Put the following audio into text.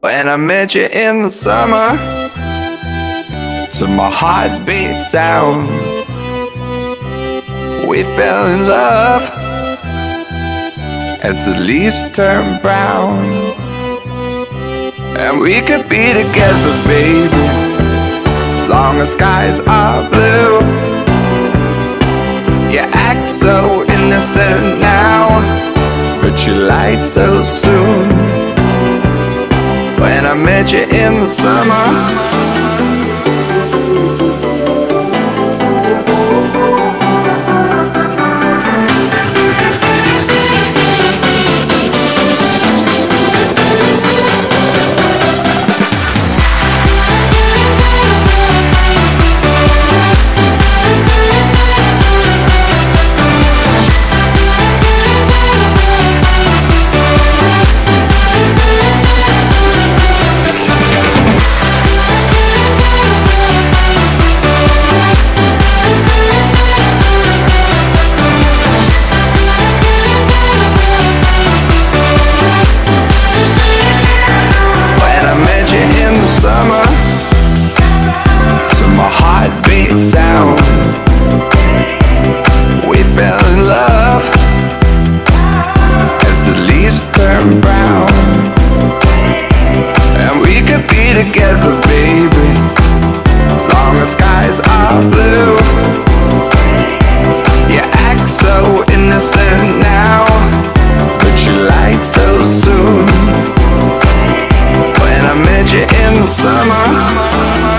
When I met you in the summer, to my heartbeat sound, we fell in love as the leaves turn brown. And we could be together, baby, as long as skies are blue. You act so innocent now, but you lied so soon. When I met you in the summer, to my heartbeat sound, we fell in love as the leaves turn brown. And we could be together, baby, as long as skies are blue. You act so innocent now, but you lied so soon. When I met you in the summer.